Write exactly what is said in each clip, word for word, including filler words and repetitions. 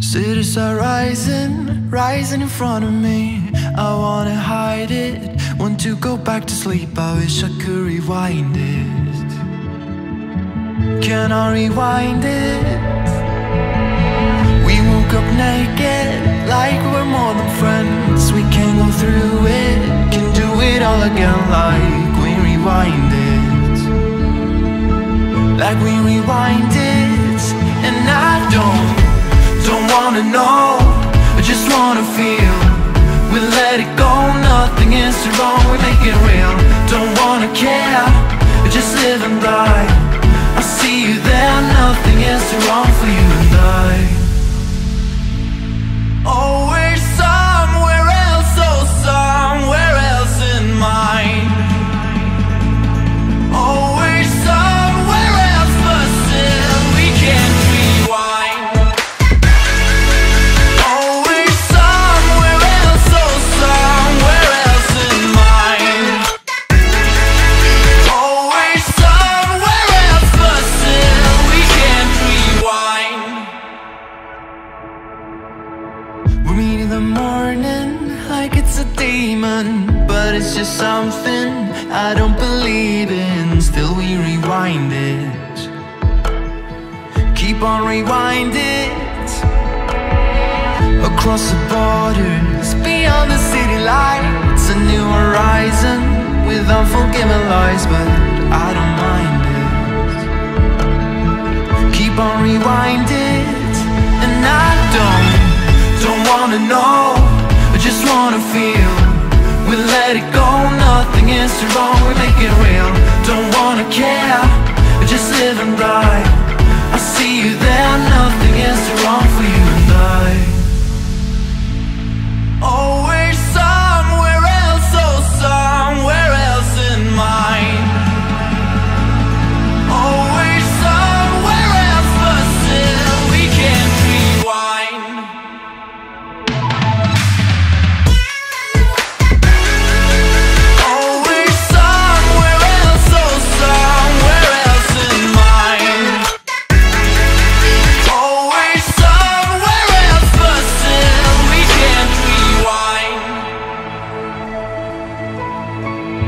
Cities are rising, rising in front of me. I wanna hide it, want to go back to sleep. I wish I could rewind it. Can I rewind it? We woke up naked, like we're more than friends. We can go through it, can do it all again. Like we rewind it, like we rewind it. And I don't Don't wanna know, I just wanna feel. We let it go, nothing is wrong, we make it real. Don't wanna care, we're just living right. I see you there, nothing is wrong for you and I. Oh, we're somewhere else, oh, somewhere else in mine. Oh, we're somewhere else, but still we can't rewind. But it's just something I don't believe in. Still we rewind it, keep on rewind it. Across the borders, beyond the city lights, a new horizon with unforgiving lies. But I don't mind it, keep on rewind it. And I don't, don't wanna know, I just wanna feel. We let it go, nothing is wrong, we make it real. Don't wanna care, we're just living right. I see you there, nothing is wrong for you and I. Oh, we're somewhere else, oh, somewhere else in mine. Oh, we're somewhere else, but still we can't rewind.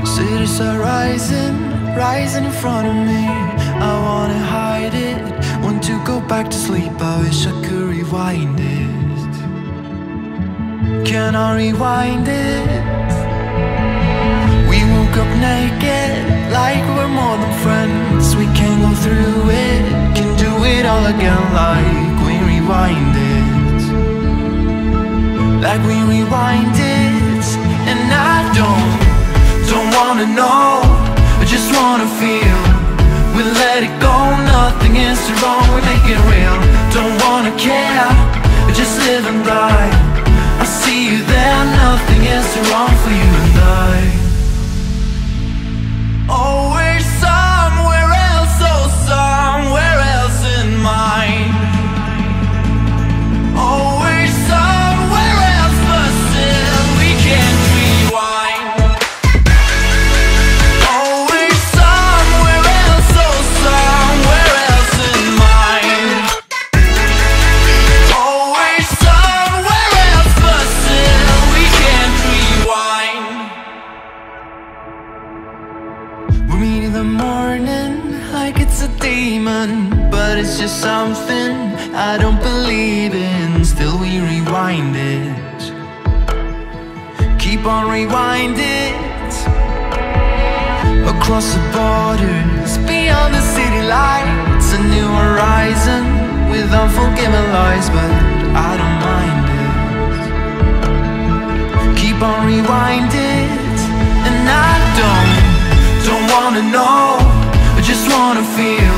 Cities are rising, rising in front of me. I wanna hide it, want to go back to sleep. I wish I could rewind it. Can I rewind it? We woke up naked, like we're more than friends. We can go through it, can do it all again. Like we rewind it, like we rewind it. And I don't Don't wanna know, I just wanna feel. We let it go, nothing is wrong, we make it real. Don't wanna care, we're just living right. I see you there, nothing is wrong for you and I. Oh, we're somewhere else, oh, somewhere else in mine. Oh, we're somewhere else, but still we can't rewind. But it's just something I don't believe in. Still we rewind it, keep on rewind it. Across the borders, beyond the city lights, a new horizon with unforgiving lies. But I don't mind it, keep on rewind it. And I don't, don't wanna know, I just wanna feel.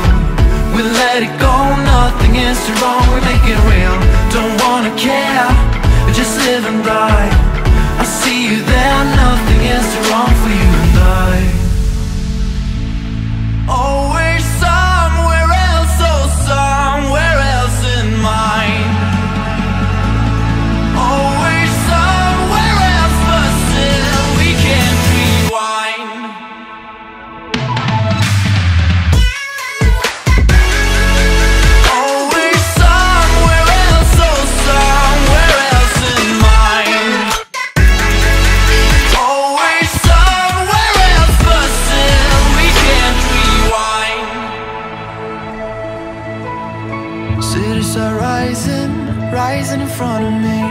We let it go, nothing is wrong, we make it real. Don't wanna care, we're just living right. I see you there, nothing is wrong for you and I. Oh, we're somewhere else, oh, somewhere else in mine. Oh, we're somewhere else, but still we can't rewind. Oh, we're somewhere else, oh, Cities are rising, rising in front of me.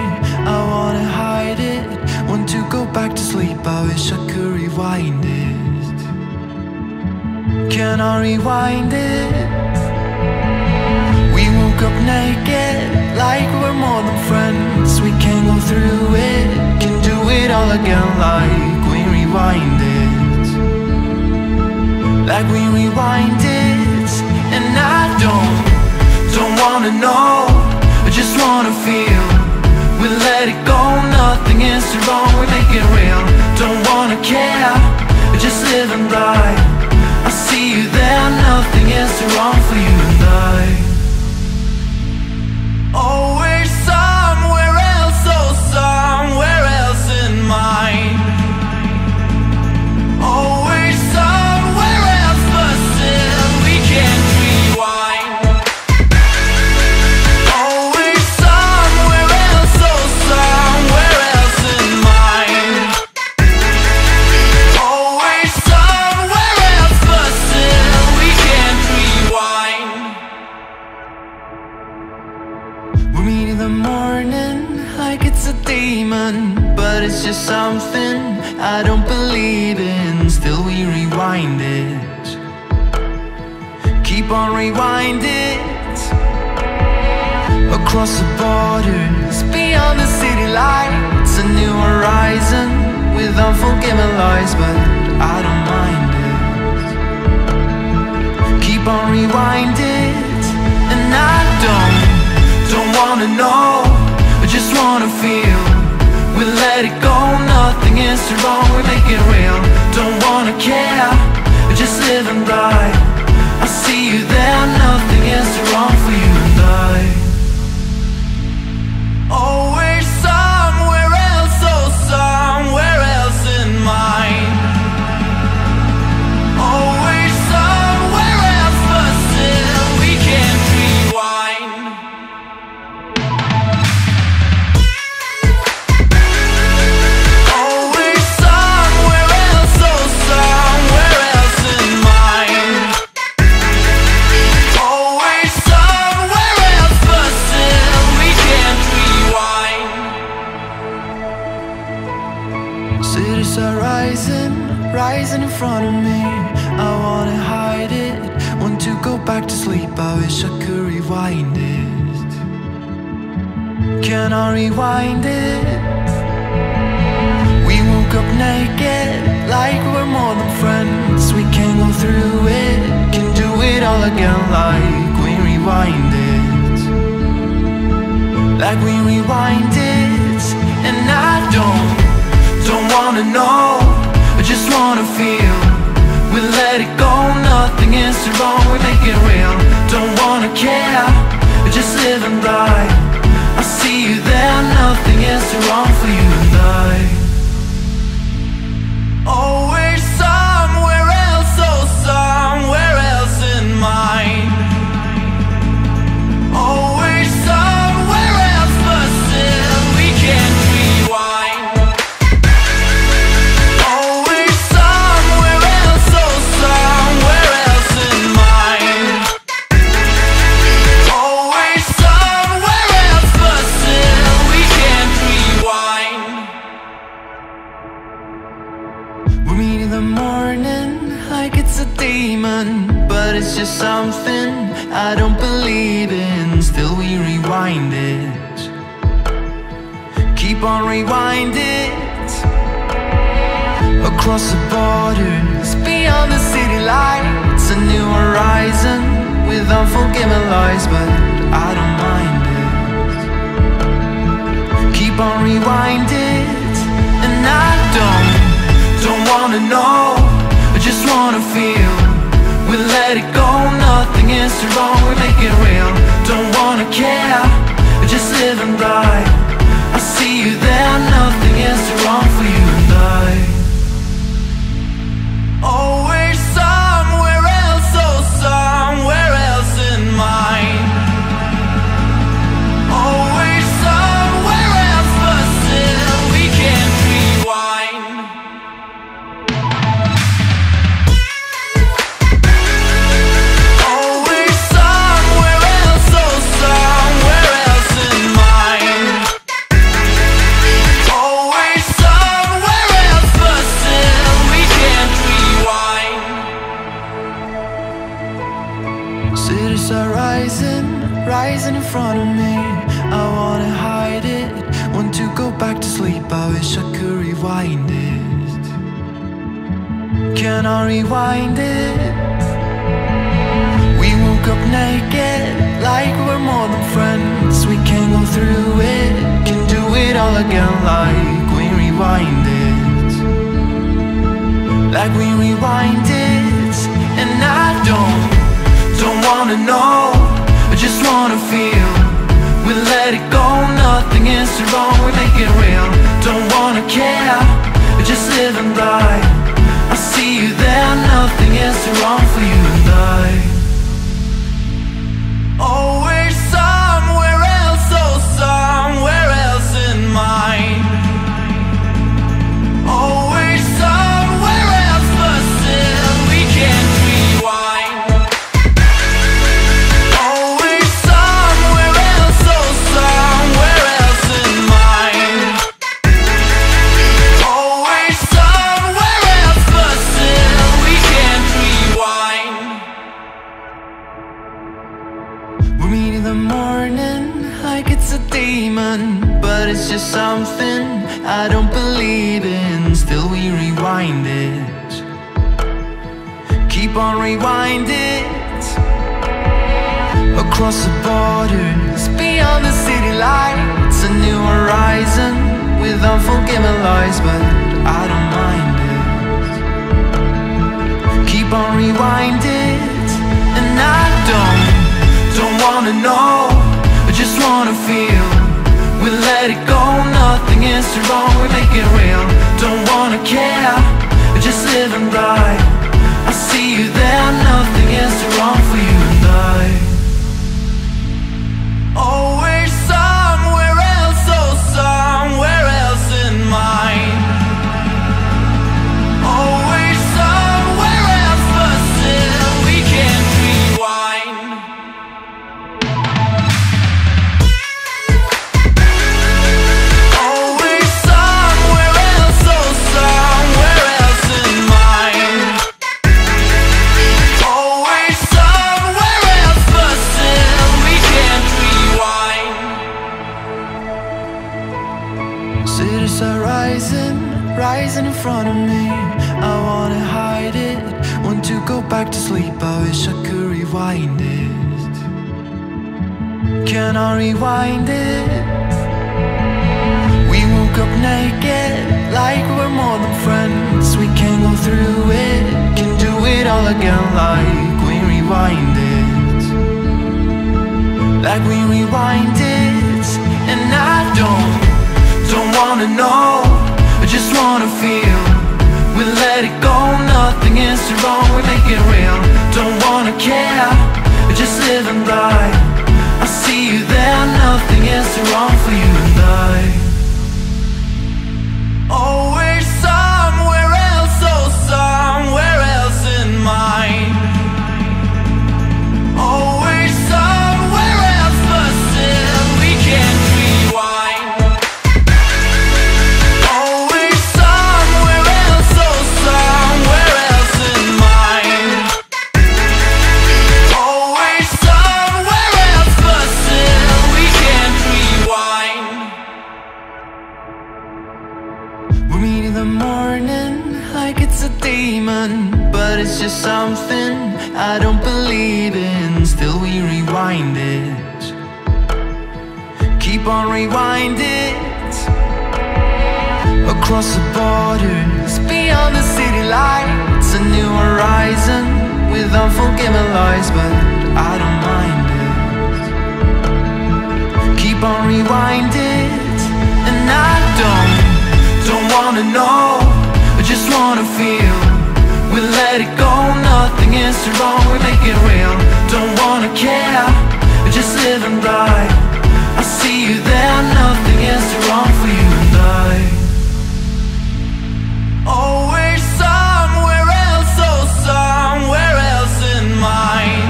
I wanna hide it, want to go back to sleep. I wish I could rewind it. Can I rewind it? We woke up naked, like we're more than friends. We can go through it, can do it all again. Like we rewind it, like we rewind it. And I don't Don't wanna know, I just wanna feel. We let it go, nothing is wrong, we make it real. Don't wanna care, I just live and die. I see you there, nothing is wrong for you and I. Oh, we're somewhere else, oh, somewhere else in mine. Oh, we're somewhere else, but still we can't rewind. But it's just something I don't believe in. Still we rewind it, keep on rewind it. Across the borders, beyond the city lights, a new horizon with unforgiving lies. But I don't mind it, keep on rewind it. And I don't, don't wanna know, I just wanna feel. We let it go, nothing is wrong, we make it real. Don't wanna care, we just live and die. I see you there, nothing is wrong for you and I. Oh, we're somewhere else, oh, somewhere else in mine. Oh, we're somewhere else, but still we can't rewind. Cities are rising, rising in front of me. I wanna hide it, want to go back to sleep. I wish I could rewind it. Can I rewind it? We woke up naked, like we're more than friends. We can go through it, can do it all again. Like we rewind it, like we rewind it. And I don't Don't wanna know, I just wanna feel. We let it go, nothing is wrong, we make it real. Don't wanna care, I just live and die. I see you there, nothing is wrong for you and I. Oh, we're somewhere else, oh, somewhere else in mine. Oh, we're somewhere else, but still we can't rewind. But it's just something I don't believe in. Still we rewind it, keep on rewind it. Across the borders, beyond the city lights, a new horizon with unforgiving lies. But I don't mind it, keep on rewind it. And I don't, don't wanna know, I just wanna feel. We let it go, nothing is wrong, we make it real. Don't wanna care, we just live and die. I see you there, nothing is wrong for you and I. Oh, we're somewhere else, oh, somewhere else in mine. Oh, we're somewhere else, but still we can't rewind. Oh, we're somewhere else, oh, rising in front of me. I wanna hide it, want to go back to sleep. I wish I could rewind it. Can I rewind it? We woke up naked, like we're more than friends. We can go through it, can do it all again. Like we rewind it, like we rewind it. And I don't, don't wanna know, I just wanna feel. We let it go, nothing is wrong, we make it real. Don't wanna care, we're just living right. I see you there, nothing is wrong for you and I. Oh, we're somewhere else, oh, somewhere else in mine. Oh, we're somewhere else, but still we can't rewind. But it's just something I don't believe in. Still we rewind it, keep on rewind it. Across the borders, beyond the city lights, a new horizon with unforgiving lies. But I don't mind it, keep on rewind it. And I don't, don't wanna know, I just wanna feel. We let it go, nothing is wrong, we make it real. Don't wanna care, we're just living right. I see you there, nothing is wrong for you and I. Oh, we're somewhere else, oh, somewhere else in mine. Oh, we're somewhere else, but still we can't rewind. Rising in front of me, I wanna hide it. Want to go back to sleep, I wish I could rewind it. Can I rewind it? We woke up naked, like we're more than friends. We can go through it, can do it all again. Like we rewind it, like we rewind it. And I don't, don't wanna know, just wanna feel. We let it go, nothing is wrong, we make it real. Don't wanna care, we're just living right. I see you there, nothing is wrong for you and I. Oh, we're somewhere else, oh, somewhere else in mine. Oh, we're somewhere else, but still we can't rewind. Just something I don't believe in. Still we rewind it, keep on rewind it. Across the borders, beyond the city lights, a new horizon with unforgiving lies. But I don't mind it, keep on rewind it. And I don't, don't wanna know, I just wanna feel. We let it go, nothing is wrong, we make it real. Don't wanna care, we're just living right. I see you there, nothing is wrong for you and I. Oh, we're somewhere else, oh, somewhere else in mine.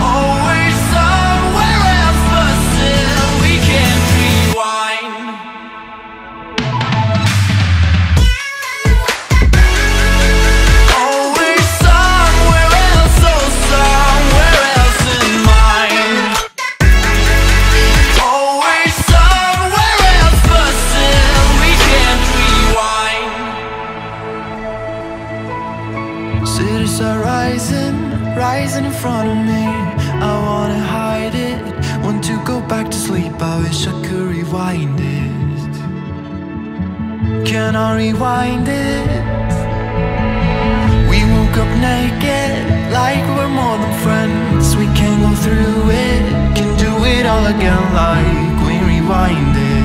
Oh, we're somewhere else, but still we can't rewind. Oh, we're somewhere else, oh, somewhere else in mine. turn on rewind it. We woke up naked, like we're more than friends. We can go through it, can do it all again. Like we rewind it,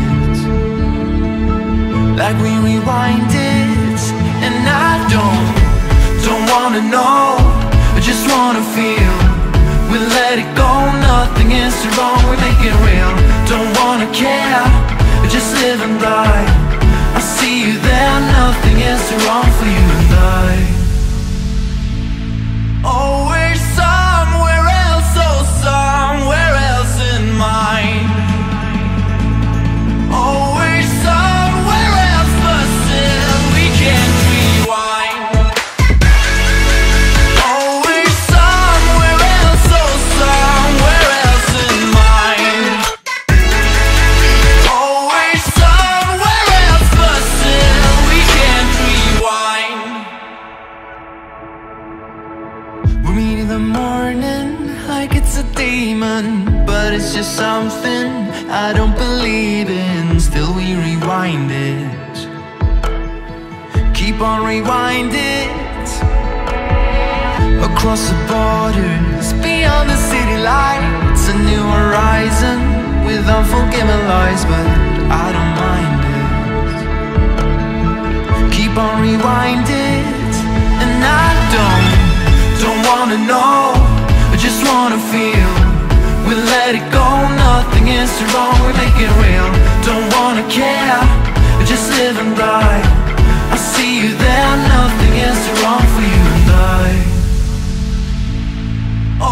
like we rewind it. And I don't, don't wanna know, I just wanna feel. We let it go, nothing is wrong, we make it real. Don't wanna care, I just live and die. I see you there, nothing is wrong for you and I. Oh, we're somewhere else, oh, somewhere else in mine. Oh, we're somewhere else, but still we can't rewind. Oh, we're somewhere else, oh, somewhere else in mine. Oh, we're somewhere. We meet in the morning like it's a demon, but it's just something I don't believe in. Still we rewind it, keep on rewind it. Across the borders, beyond the city lights, a new horizon with unforgiving lies, but I don't mind it. Keep on rewind it, and I don't Don't wanna know, I just wanna feel. We let it go, nothing is wrong, we make it real. Don't wanna care, I just live and die. I see you there, nothing is wrong for you and I.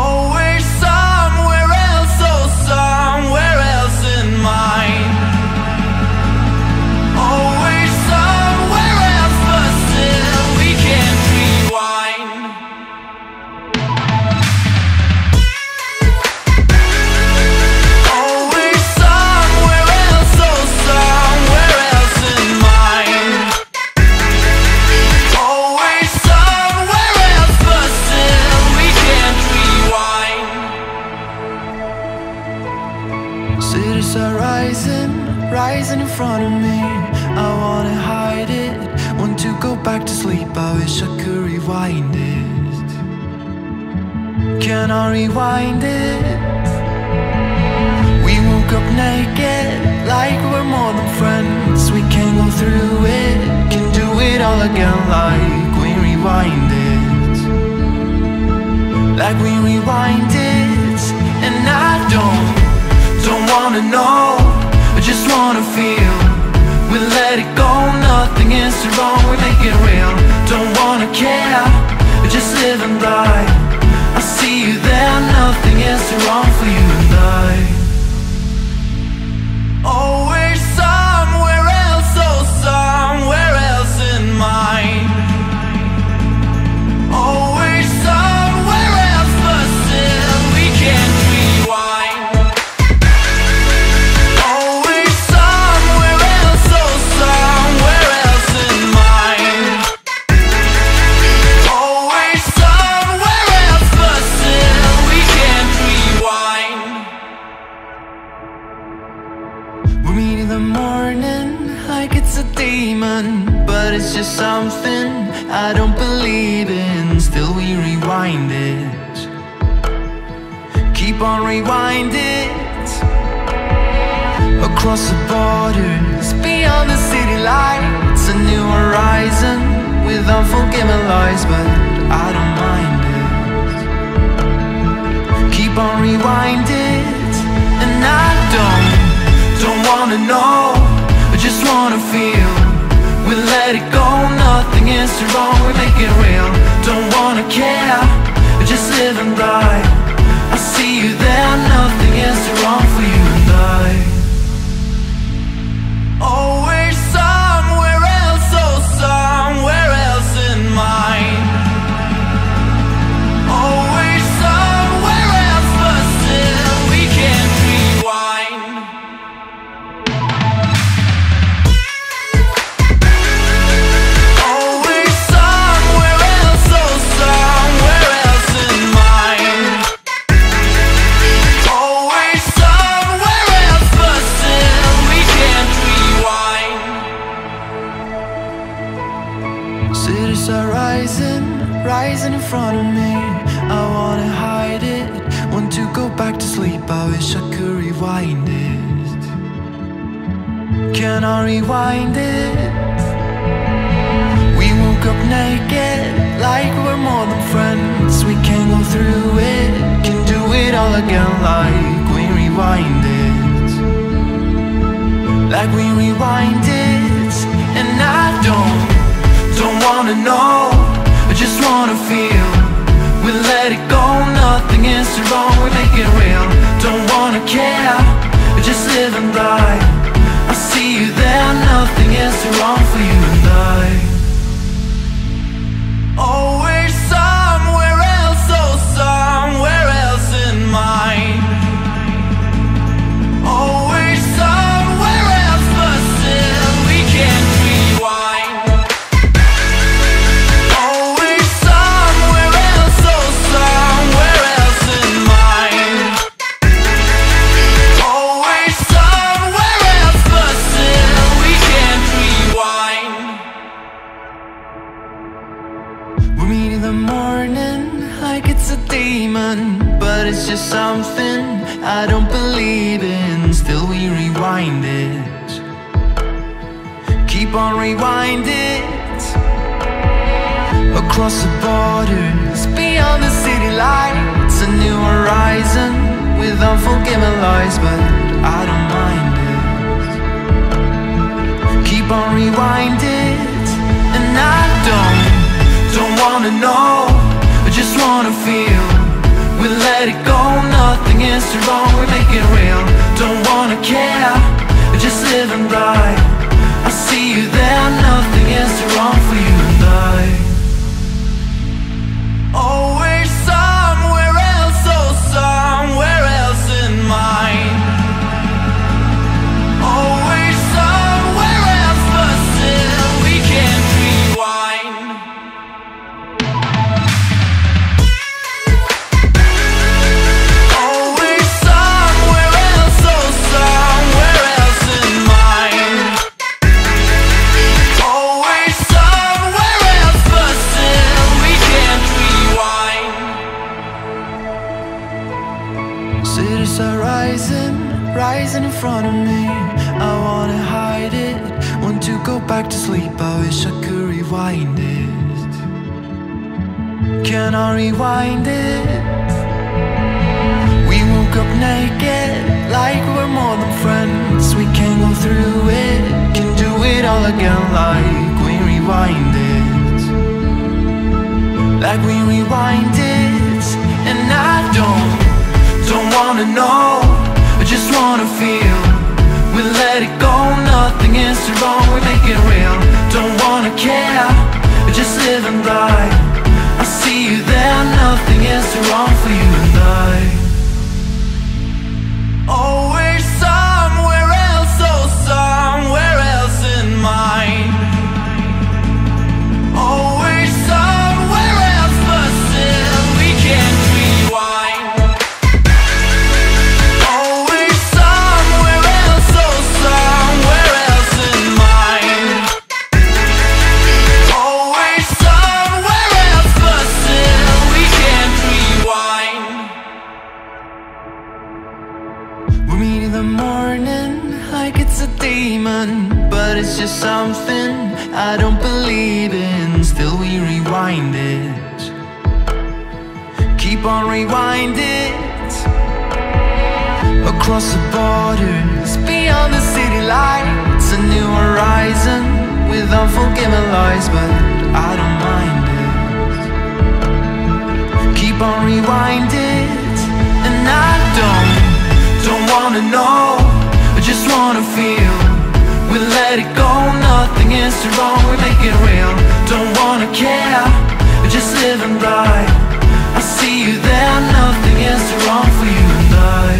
Oh, we're somewhere else, oh, somewhere else in mine. Oh, we're somewhere else, but still we can't rewind. Cities are rising, rising in front of me. I wanna hide it, want to go back to sleep. I wish I could rewind it. Can I rewind it? We woke up naked, like we're more than friends. We can go through it, can do it all again. Like we rewind it, like we rewind it. And I don't Don't wanna know, I just wanna feel. We let it go, nothing is wrong, we make it real. Don't wanna care, I just live and die. I see you there, nothing is wrong for you and I. Oh, we're somewhere else, oh, somewhere else in mine. Oh, we're somewhere else, but still we can't rewind. But it's just something I don't believe in. Still we rewind it, keep on rewind it. Across the borders, beyond the city lights, a new horizon with unforgiving lies, but I don't mind it. Keep on rewind it, and I don't, don't wanna know, I just wanna feel. We let it go, nothing is wrong, we make it real. Don't wanna care, I just live and die. I see you there, nothing is wrong for you and I. Oh, we're somewhere else, oh, somewhere else in mine. Oh, we're somewhere else, but still we can't rewind. Somewhere else in mine. Oh, we're so rewind it? Can I rewind it? We woke up naked, like we're more than friends. We can go through it, can do it all again. Like we rewind it, like we rewind it. And I don't, don't wanna know, I just wanna feel. We let it go, nothing is too wrong, we make it real. Don't wanna care, just live and die. I see you there, nothing is too wrong for you and I. Oh, we're somewhere else, oh, somewhere else in mine. Oh, we're somewhere else, but still we can't rewind. But it's just something I don't believe in. Still we rewind it, keep on rewind it. Across the borders, beyond the city lights, a new horizon with unforgiving lies. But I don't mind it, keep on rewind it. And I don't, don't wanna know, I just wanna feel. We let it go, nothing is too wrong, we make it real. Don't wanna care, just live and die. I see you there, nothing is too wrong for you and I. Oh, we're somewhere else, oh, somewhere else in mine. Oh, we're somewhere else, but still we can't rewind. Rising in front of me, I wanna hide it. Want to go back to sleep, I wish I could rewind it. Can I rewind it? We woke up naked, like we're more than friends. We can go through it, can do it all again. Like we rewind it, like we rewind it. And I don't, don't wanna know, I just wanna feel. We let it go, nothing is too wrong, we make it real. Don't wanna care, just live and die. I see you there, nothing is too wrong for you and I. Oh, we're somewhere else, oh, somewhere else in mine. Oh, we're somewhere else, but still we can't rewind. But it's just something I don't believe in. Still we rewind it, keep on rewind it. Across the borders, beyond the city lights, a new horizon with unforgiving lies. But I don't mind it, keep on rewind it. And I don't, don't wanna know, I just wanna feel. We let it go, nothing is too wrong, we make it real. Don't wanna care, just live and die. I see you there, nothing is too wrong for you and I.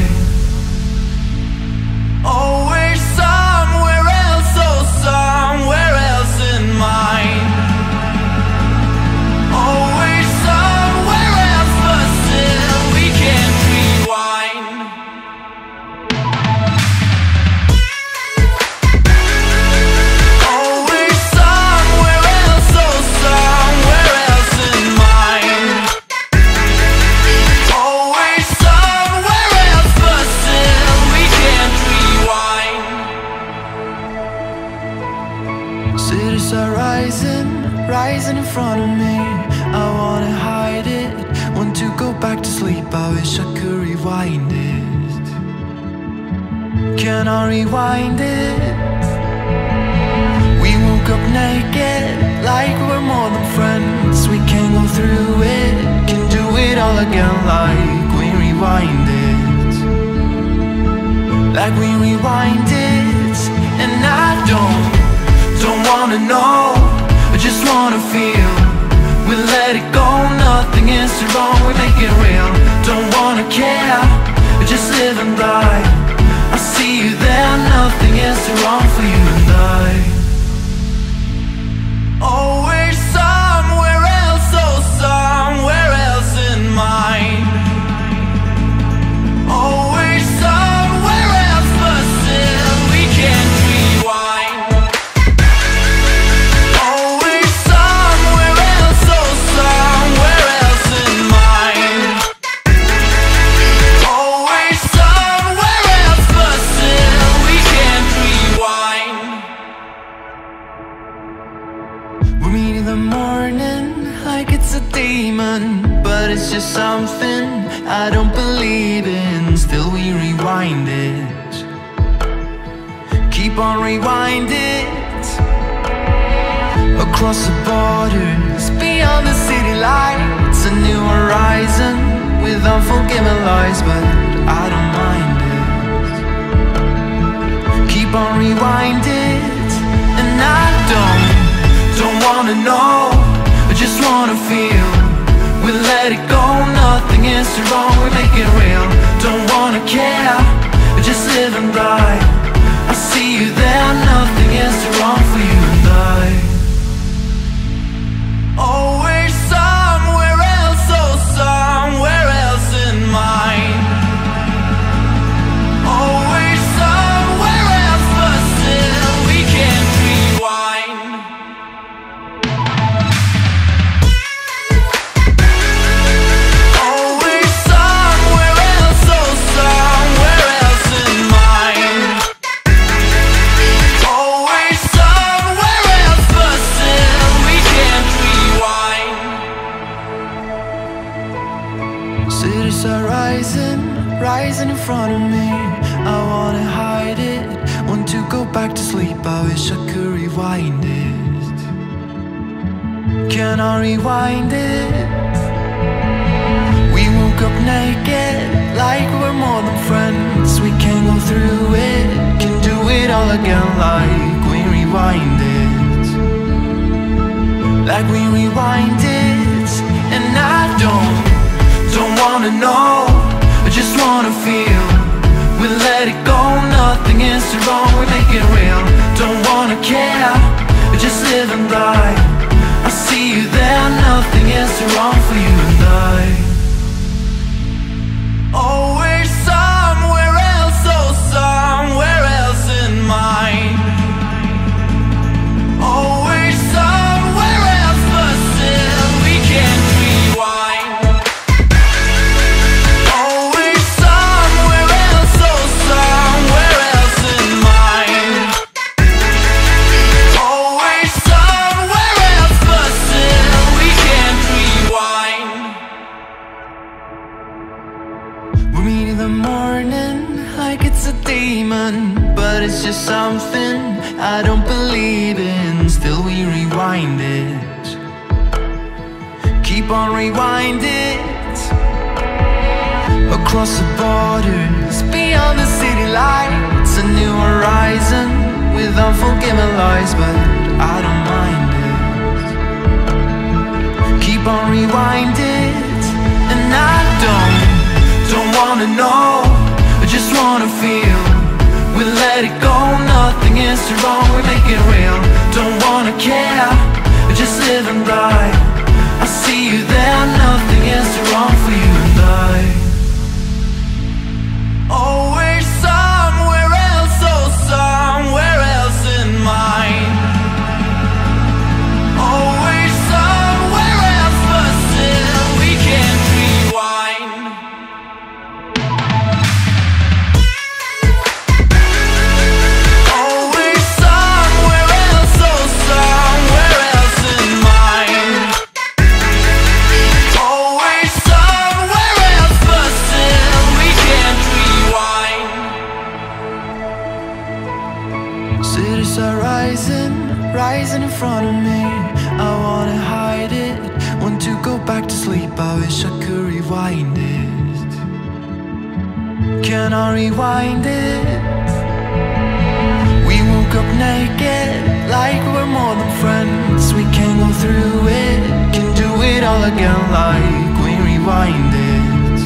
Oh, we're somewhere else, oh, somewhere else in mine. Oh, we're somewhere else, but still we can't rewind. Oh, we're somewhere else. front of me, I wanna hide it. Want to go back to sleep, I wish I could rewind it. Can I rewind it? We woke up naked, like we're more than friends. We can go through it, can do it all again. Like we rewind it, like we rewind it. And I don't, don't wanna know, I just wanna feel. We let it go, nothing is too wrong, we make it real. Don't wanna care, we just live and die. I see you there, nothing is too wrong for you and I. Oh, we're somewhere else, oh, somewhere else in mine. Oh, we're somewhere else, but still we can't rewind. Something I don't believe in, still we rewind it. Keep on rewind it. Across the borders, beyond the city lights, a new horizon with unforgiving lies, but I don't mind it. Keep on rewind it. And I don't, don't wanna know, I just wanna feel. We let it go, nothing is too wrong, we make it real. Don't wanna care, we just live and die. I see you there, nothing is too wrong for you and I. Oh, we're somewhere else, oh, somewhere else in mine. Oh, we're somewhere else, but still we can't rewind. Rising in front of me, I wanna hide it. Want to go back to sleep, I wish I could rewind it. Can I rewind it? We woke up naked, like we're more than friends. We can go through it, can do it all again. Like we rewind it, like we rewind it. And I don't, don't wanna know, I just wanna feel. We let it go, nothing is too wrong, we make it real. Don't wanna care, we just live and die. I see you there, nothing is too wrong for you and I. Oh, we're somewhere else, oh, somewhere else in mine. Oh, we're somewhere else, but still we can't rewind. But it's just something I don't believe in, still we rewind it. Keep on rewind it. Across the borders, beyond the city lights, a new horizon with unforgiving lies, but I don't mind it. Keep on rewind it. And I don't, don't wanna know, I just wanna feel. We let it go, nothing is too wrong, we make it real. Don't wanna care, we just live and die. I see you there, nothing is too wrong for you and I. Oh, we're somewhere else, oh, somewhere else in mine. Oh, we're somewhere else, but still we can't rewind. Oh, we're somewhere else, oh, somewhere else in mine. rising in front of me. I wanna hide it, want to go back to sleep. I wish I could rewind it. Can I rewind it? We woke up naked, like we're more than friends. We can go through it, can do it all again. Like we rewind it,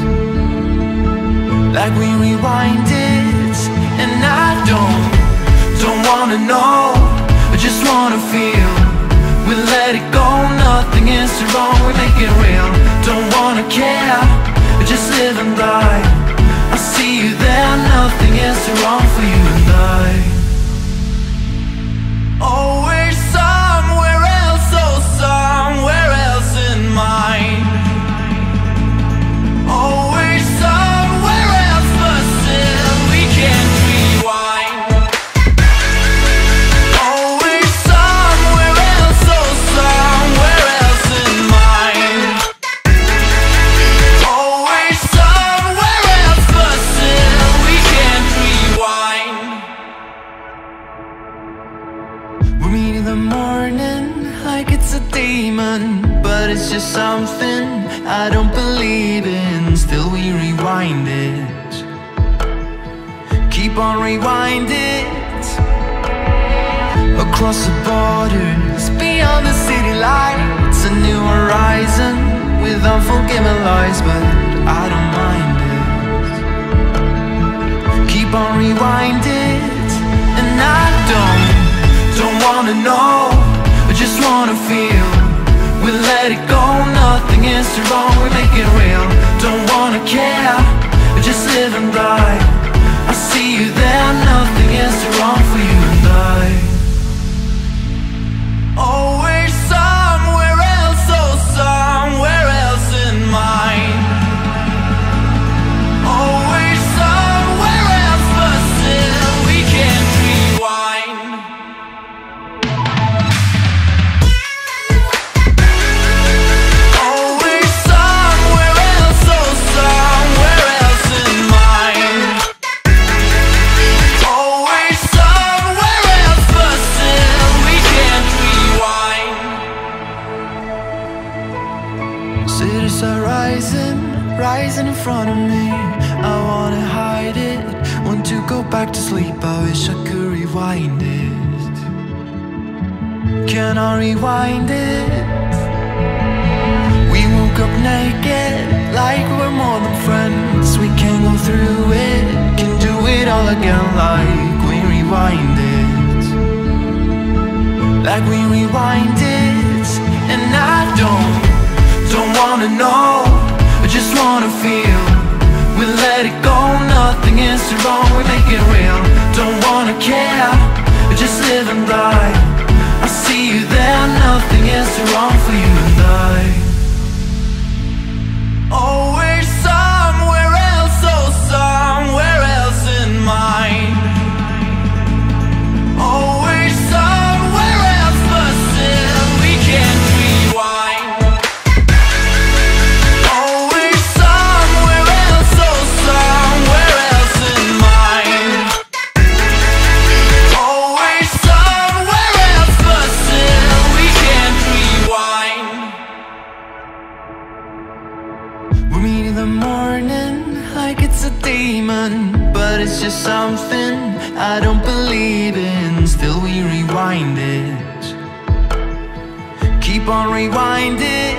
like we rewind it. And I don't, don't wanna know, I just wanna feel. We let it go, nothing is wrong, we make it real. Don't wanna care, I just live and die. I see you there, nothing is wrong for you and I. Oh, we're somewhere else, oh, somewhere else in mine. Oh, we're somewhere else, but still we can't rewind. But it's just something I don't believe in. Still we rewind it, keep on rewind it. Across the borders, beyond the city lights, a new horizon with unforgiving lies. But I don't mind it, keep on rewind it. And I don't, don't wanna know, I just wanna feel. We let it go, nothing is wrong, we make it real. Don't wanna care, we just live and die. I see you there, nothing is wrong for you and I. Oh, we're somewhere else, oh, somewhere else in mine. Oh, we're somewhere else, but still we can't rewind. Rising in front of me, I wanna hide it. Want to go back to sleep, I wish I could rewind it. Can I rewind it? We woke up naked, like we're more than friends. We can go through it, can do it all again. Like we rewind it, like we rewind it. And I don't, don't wanna know, I just wanna feel. We let it go, nothing is wrong, we make it real. Don't wanna care, I just live and die. I see you there, nothing is wrong for you and I. Oh, we're somewhere else, oh, somewhere else in mine. Oh, we're somewhere else, but still we can't rewind. But it's just something I don't believe in. Still we rewind it, keep on rewind it.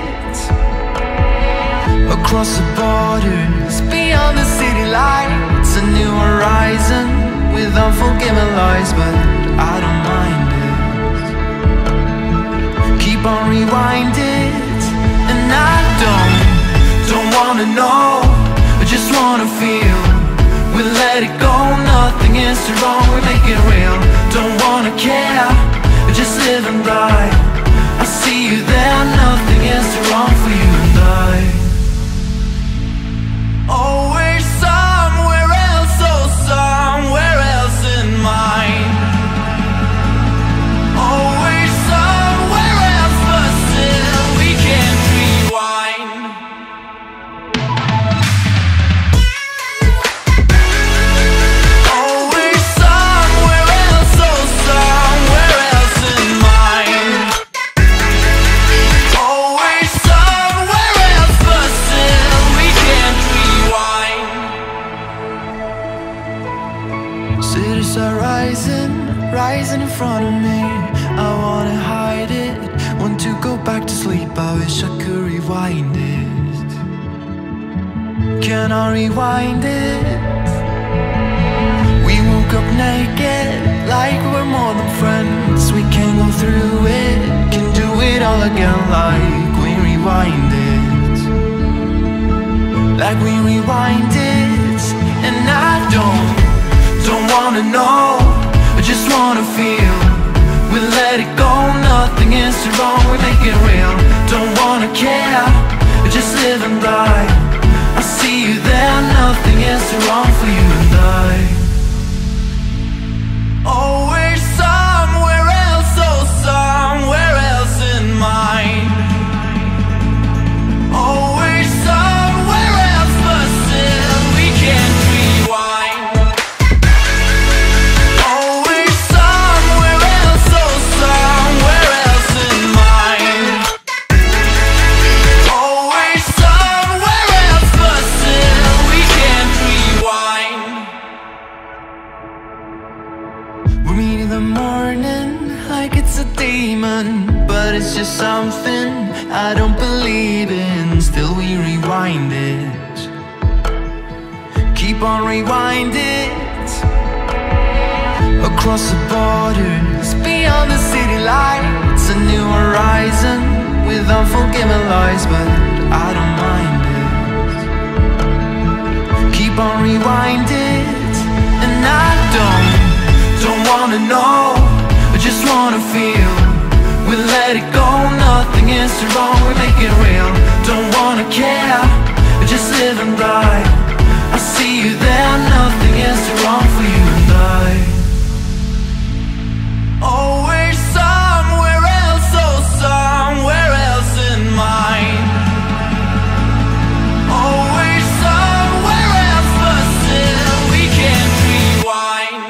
Across the borders, beyond the city lights, a new horizon with unforgiving lies. But I don't mind it, keep on rewind it. And I don't, don't wanna know, I just wanna feel. We let it go, nothing is wrong, we make it real. Don't wanna care, we just live and die. I see you there, nothing is wrong for you and I. Oh, we're somewhere else, oh, somewhere else in mine. Oh, we're somewhere else, but still we can't rewind. Oh, we're somewhere else, oh, somewhere else in my Cities are rising, rising in front of me. I wanna hide it, want to go back to sleep. I wish I could rewind it. Can I rewind it? We woke up naked, like we're more than friends. We can go through it, can do it all again. Like we rewind it, like we rewind it. And I don't Don't wanna know, I just wanna feel. We let it go, nothing is wrong, we make it real. Don't wanna care, I just live and die. I see you there, nothing is wrong for you and I. Oh, we're somewhere else, oh, somewhere else in mine. Oh, we're somewhere else, but still we can't rewind. But it's just something I don't believe in. Still we rewind it, keep on rewind it. Across the borders, beyond the city lights, a new horizon with unforgiving lies. But I don't mind it, keep on rewind it. And I don't, don't wanna know, I just wanna feel. We let it go, nothing is wrong, we make it real. Don't wanna care, just live and die. I see you there, nothing is wrong for you and I. Oh, we're somewhere else, oh, somewhere else in mine. Oh, we're somewhere else, but still we can't rewind.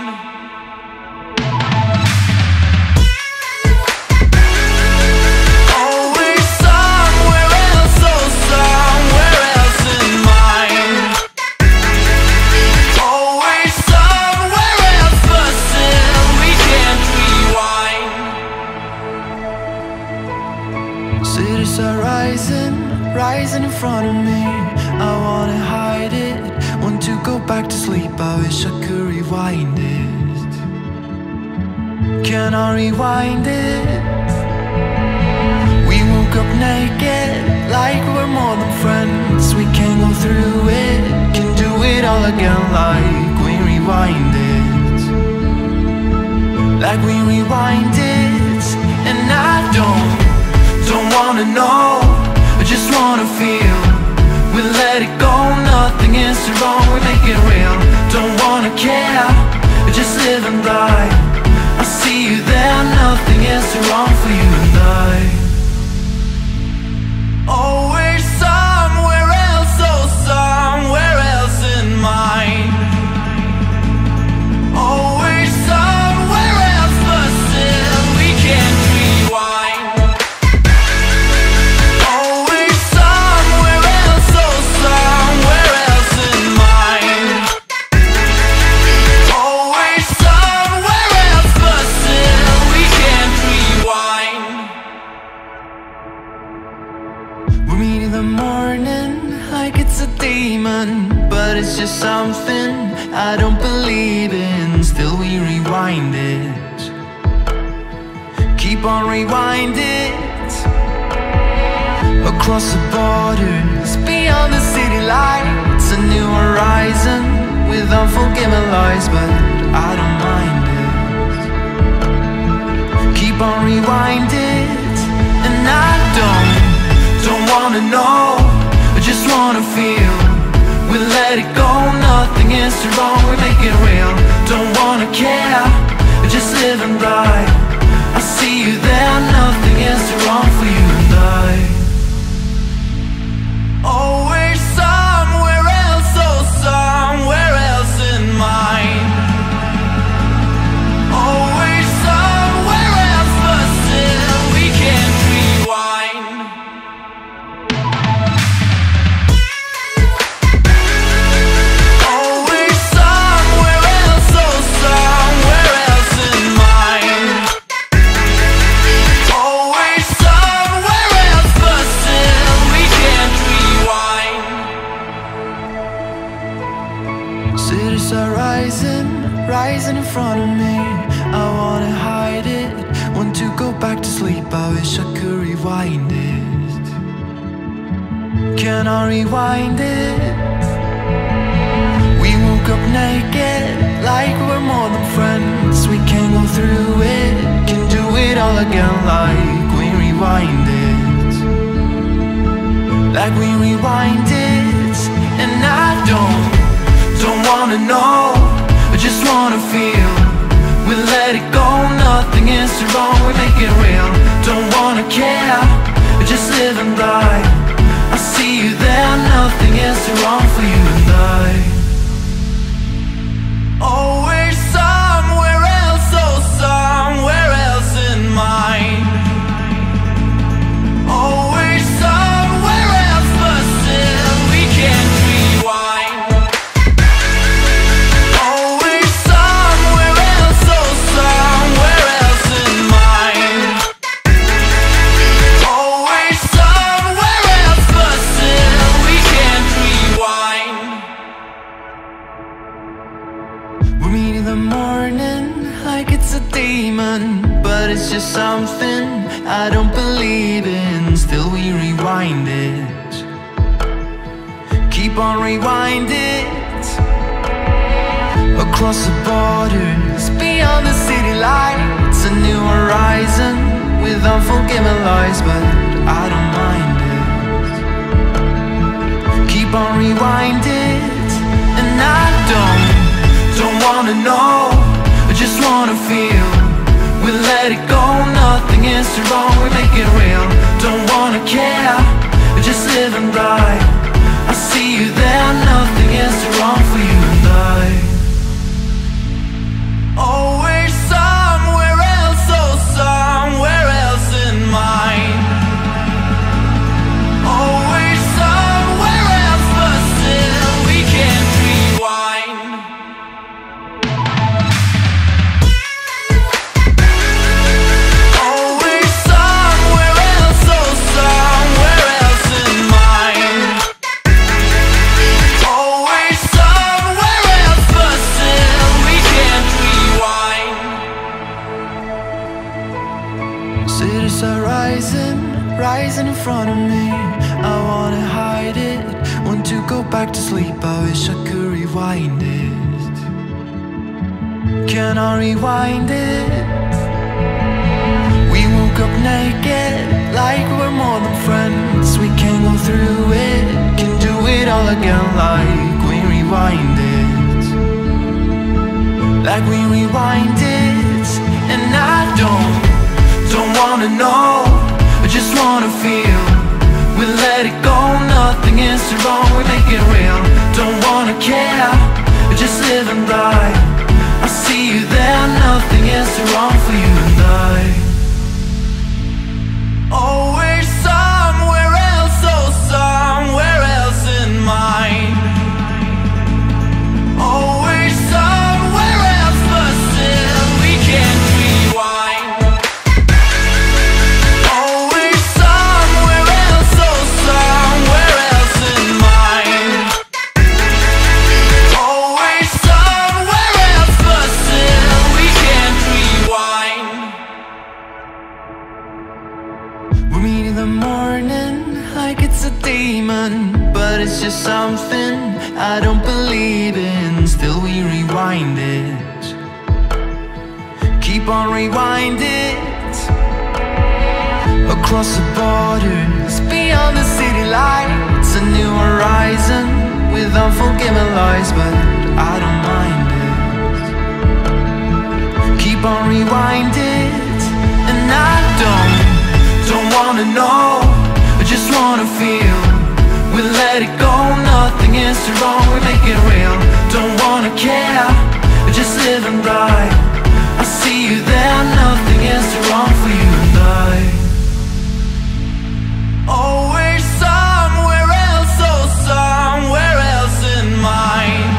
Cities are rising, rising in front of me. I wanna hide it, want to go back to sleep. I wish I could rewind it. Can I rewind it? We woke up naked, like we're more than friends. We can go through it, can do it all again. Like we rewind it, like we rewind it. And I don't Don't wanna know, I just wanna feel. We let it go, nothing is wrong, we make it real. Don't wanna care, I just live and die. I see you there, nothing is wrong for you and I. Oh, we're somewhere else, oh, somewhere else in mine. Oh, we're somewhere else, but still we can't rewind. But it's just something I don't believe in. Still we rewind it, keep on rewind it. Across the borders, beyond the city lights, a new horizon with unforgiving lies. But I don't mind it, keep on rewind it. And I don't, don't wanna know, I just wanna feel. We let it go, nothing is wrong, we make it real. Don't wanna care, just live and die. I see you there, nothing is wrong for you and I. Oh, we're somewhere else, oh, somewhere else in mine. Oh, we're somewhere else, but still we can't rewind. Oh, we're somewhere else, oh, rising in front of me. I wanna hide it, want to go back to sleep. I wish I could rewind it. Can I rewind it? We woke up naked, like we're more than friends. We can go through it, can do it all again. Like we rewind it, like we rewind it. And I don't, don't wanna know, I just wanna feel. We let it go, nothing is wrong, we make it real. Don't wanna care, I just live and die. I see you there, nothing is wrong for you and I. Oh, we're somewhere else, oh, somewhere else in mine. Oh, we're somewhere else, but still we can't rewind. But it's just something I don't believe in. Still we rewind it, keep on rewind it. Across the borders, beyond the city lights, a new horizon with unforgiving lies. But I don't mind it, keep on rewind it. And I don't, don't wanna know, I just wanna feel. We let it go, nothing is wrong, we make it real. Don't wanna care, we just live and die. I see you there, nothing is wrong for you and I. Oh, we're somewhere else, oh, somewhere else in mine. Oh, we're somewhere else, but still we can't rewind. Rising in front of me, I wanna hide it, want to go back to sleep. I wish I could rewind it. Can I rewind it? We woke up naked, like we're more than friends. We can go through it, can do it all again. Like we rewind it, like we rewind it. And I don't, don't wanna know, I just wanna feel. We let it go, nothing is wrong, we make it real. Don't wanna care, I just live and die. I see you there, nothing is wrong for you and I. Oh, we're somewhere else, oh, somewhere else in mine. Oh, we're somewhere else, but still we can't rewind. But it's just something I don't believe in. Still we rewind it, keep on rewind it. Across the borders, beyond the city lights, a new horizon with unforgiving lies. But I don't mind it, keep on rewind it. And I don't, don't wanna know, I just wanna feel. We let it go, nothing is wrong, we make it real. Don't wanna care, we just live and die. I see you there, nothing is wrong for you and I. Oh, we're somewhere else, oh, somewhere else in mine.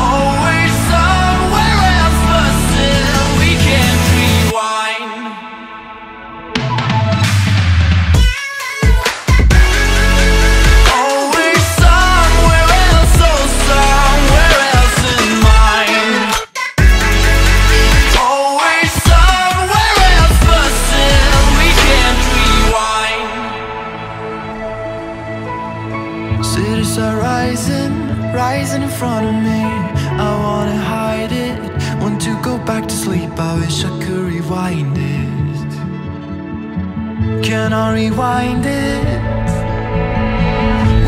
Oh, we're somewhere else, but still we can't rewind. Oh, we're somewhere else, oh, somewhere else in mine. wish I could rewind it. Can I rewind it?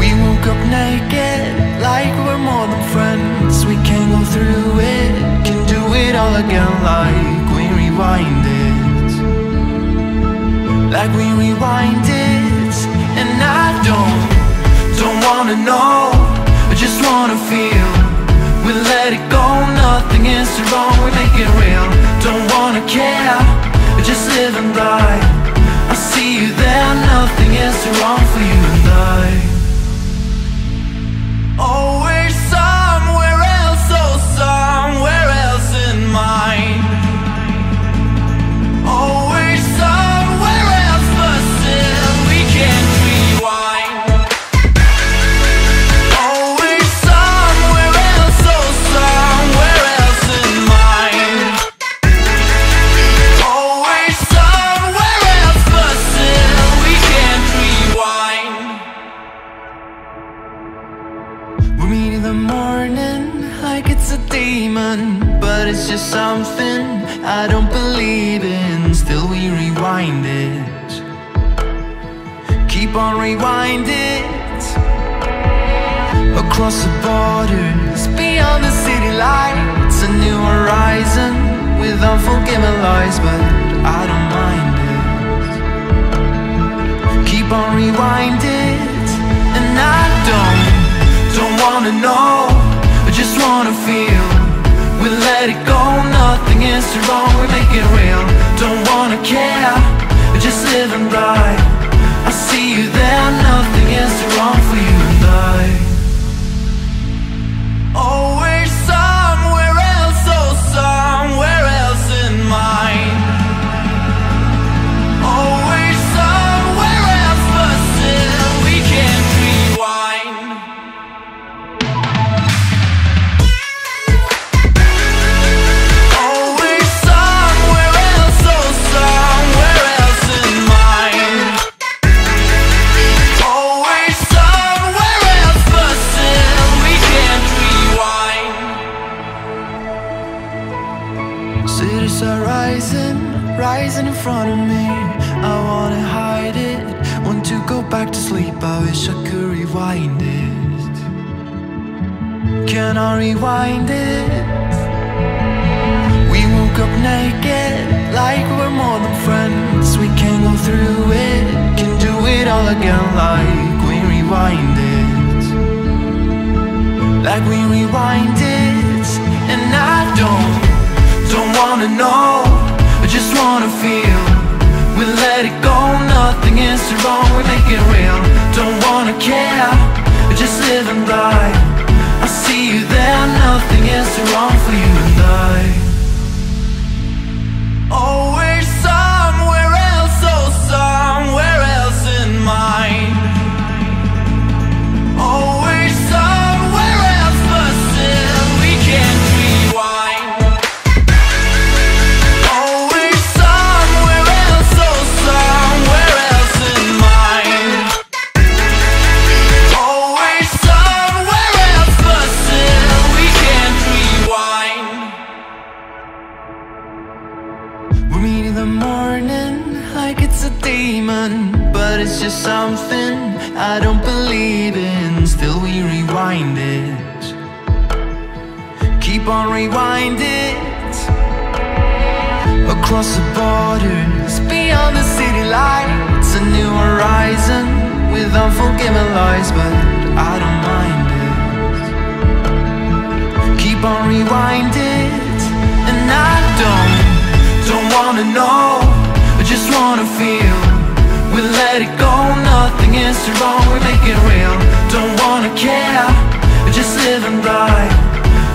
We woke up naked, like we're more than friends. We can go through it, can do it all again. Like we rewind it, like we rewind it. And I don't, don't wanna know, I just wanna feel. We let it go, nothing is wrong, we make it real. Don't wanna care, just live and die. I see you there, nothing is wrong for you and I. Oh, we're somewhere else, oh, somewhere else in mine. Oh, we're somewhere else, but still we can't rewind. But it's just something I don't believe in. Still we rewind it, keep on rewind it. Across the borders, beyond the city lights, a new horizon with unforgiven lies. But I don't mind it, keep on rewind it. And I don't, don't wanna know, I just wanna feel. We let it go, nothing is wrong, we make it real. Don't wanna care, just live and die. I see you there, nothing is wrong for you and I. Oh, we're somewhere else, oh, somewhere else in mine. Oh, we're somewhere else, but still we can't rewind. Cities are rising, rising in front of me. I wanna hide it, want to go back to sleep. I wish I could rewind it. Can I rewind it? We woke up naked, like we're more than friends. We can go through it, can do it all again. Like we rewind it, like we rewind it. And I don't Don't wanna know, I just wanna feel. We let it go, nothing is wrong, we make it real. Don't wanna care, just live and die. I see you there, nothing is wrong for you and I. Oh, we're somewhere else, oh, somewhere else in mine. Oh, we're somewhere else, but still we can't rewind. But it's just something I don't believe in. Still we rewind it, keep on rewind it. Across the borders, beyond the city lights, a new horizon with unforgiven lies. But I don't mind it, keep on rewind it. And I don't, don't wanna know, I just wanna feel. We let it go, nothing is wrong, we make it real. Don't wanna care, just live and die.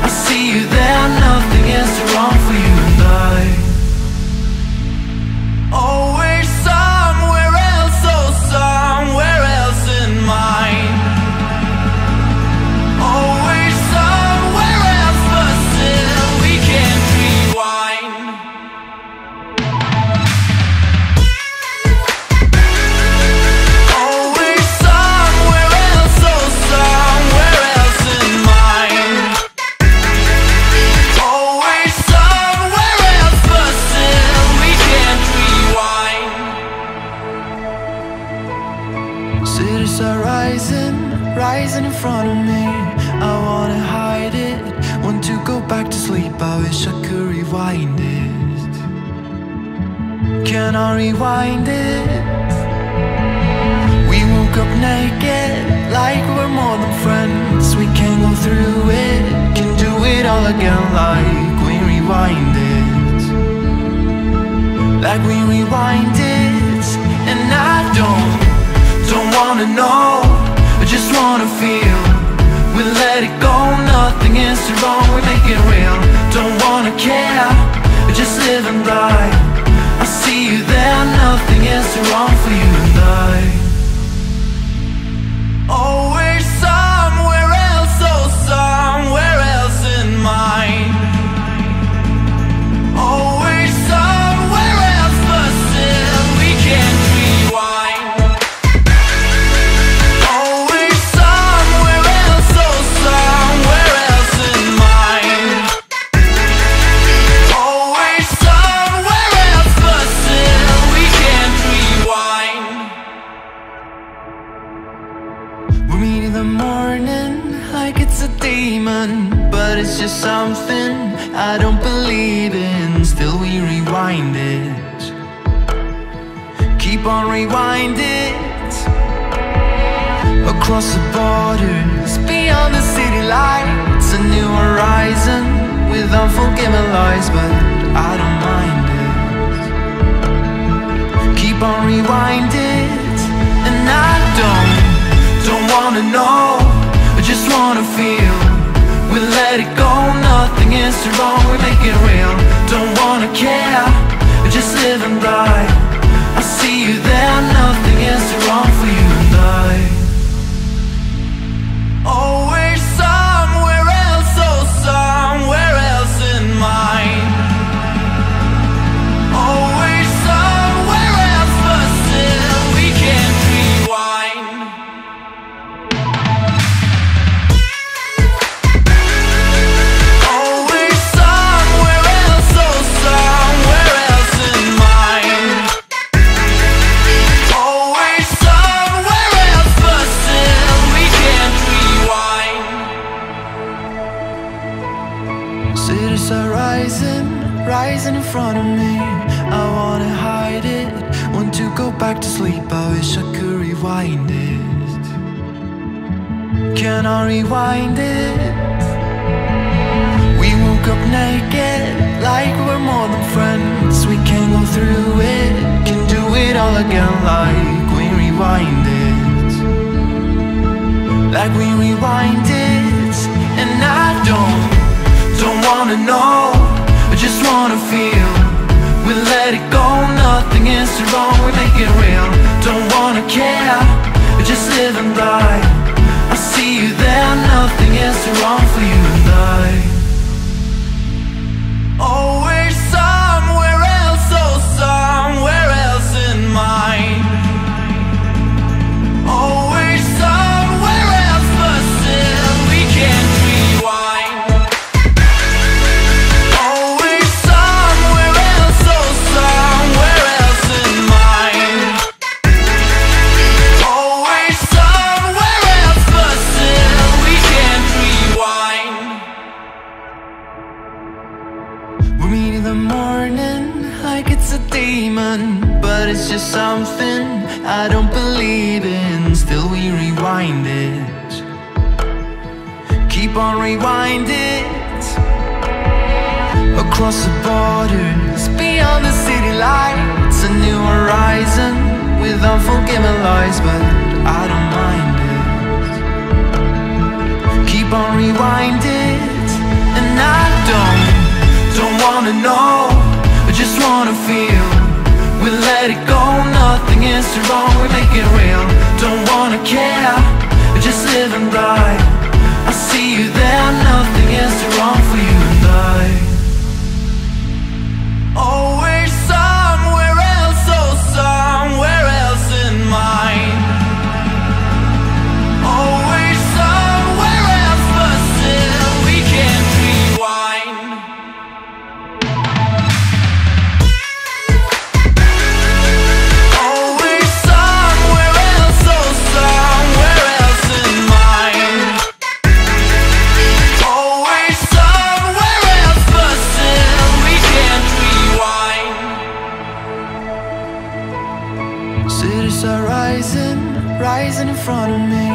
I see you there, nothing is wrong for you and I. Oh, we're somewhere else, oh, somewhere else in mine. Oh, we're somewhere else, but still we can't rewind. and I'll rewind it. We woke up naked, like we're more than friends. We can go through it, can do it all again. Like we rewind it, like we rewind it. And I don't, don't wanna know, I just wanna feel. We let it go, nothing is wrong, we make it real. Don't wanna care, just live and die. I see you there, nothing is wrong for you and I. Oh, we're somewhere else, oh, somewhere else in mine. Oh, we're somewhere else, but still we can't rewind. Oh, we're somewhere else, oh, somewhere else in mine. Oh, we're somewhere else, but still we can't rewind. We meet in the morning like it's a demon, but it's just something I don't believe in. Still we rewind it, keep on rewind it. Across the borders, beyond the city lights, a new horizon with unforgiving lies, but I don't mind it. Keep on rewind it, and I don't, don't wanna know, I just wanna feel. We let it go, nothing is wrong, we make it real. Don't wanna care, I just live and die. I see you there, nothing is wrong for you and I. Oh, we're somewhere else, oh, somewhere else in mine. Oh, we're somewhere else, but still we can't rewind. Oh, we're somewhere else, oh, somewhere else in mine. Oh, we're somewhere else, but still we can't rewind. Cities are rising, rising in front of me. I wanna hide it, want to go back to sleep. I wish I could rewind it. Can I rewind it? We woke up naked, like we're more than friends. We can go through it, can do it all again. Like we rewind it, like we rewind it. And I don't, don't wanna know, I just wanna feel. We let it go, nothing is wrong, we make it real. Don't wanna care, I just live and die. I see you there, nothing is wrong for you and I. Oh, we're somewhere else, oh, somewhere else in mine. Oh, we're somewhere else, but still we can't rewind. Oh, we're somewhere else, oh, somewhere else in mine. Oh, we're somewhere else, but still we can't rewind. We meet in the morning like it's a demon, but it's just something I don't believe in. Still we rewind it, keep on rewind it. Across the borders, beyond the city lights, a new horizon with unforgiving lies, but I don't mind it. Keep on rewind it, and I don't, don't wanna know, I just wanna feel. We let it go, nothing is wrong, we make it real. Don't wanna care, I just live and die. I see you there, nothing is wrong for you and I. Oh, we're somewhere else, oh, somewhere else in mine. Oh, we're somewhere else, but still we can't rewind. front of me,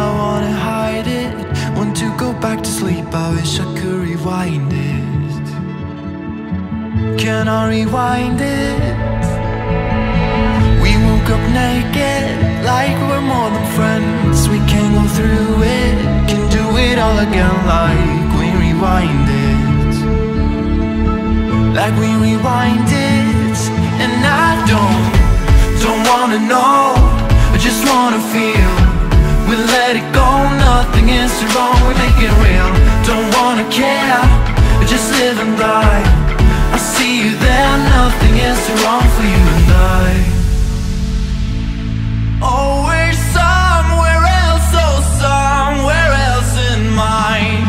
I wanna hide it. Want to go back to sleep, I wish I could rewind it. Can I rewind it? We woke up naked, like we're more than friends. We can go through it, can do it all again, like we rewind it. Like we rewind it. And I don't, don't wanna know, I just wanna feel. We let it go, nothing is wrong, we make it real. Don't wanna care, just living right. I see you there, nothing is wrong for you and I. Oh, we're somewhere else, oh, somewhere else in mine.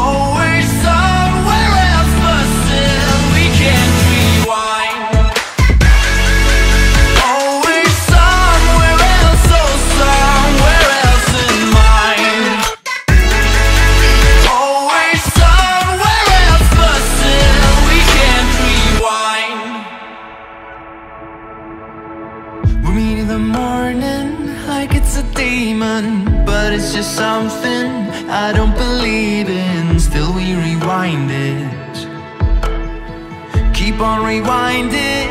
Oh, we're somewhere else, but still we can't rewind. But it's just something I don't believe in. Still we rewind it. Keep on rewind it.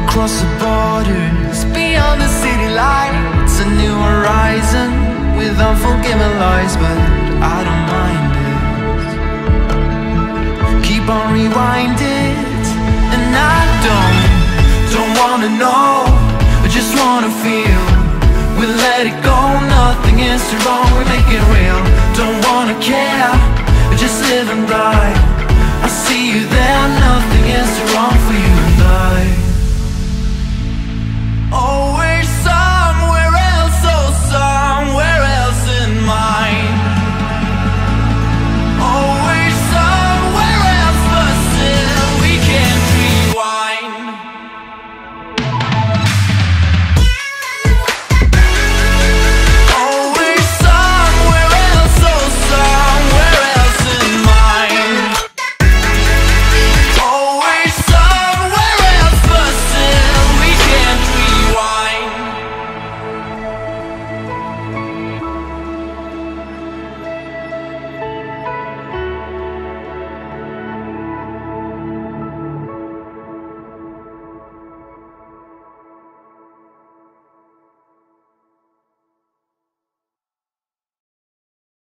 Across the borders, beyond the city lights, a new horizon with unforgiving lies, but I don't mind it. Keep on rewind it. And I don't, don't wanna know, I just wanna feel. We let it go, nothing is wrong, we make it real. Don't wanna care, just living right. I see you there.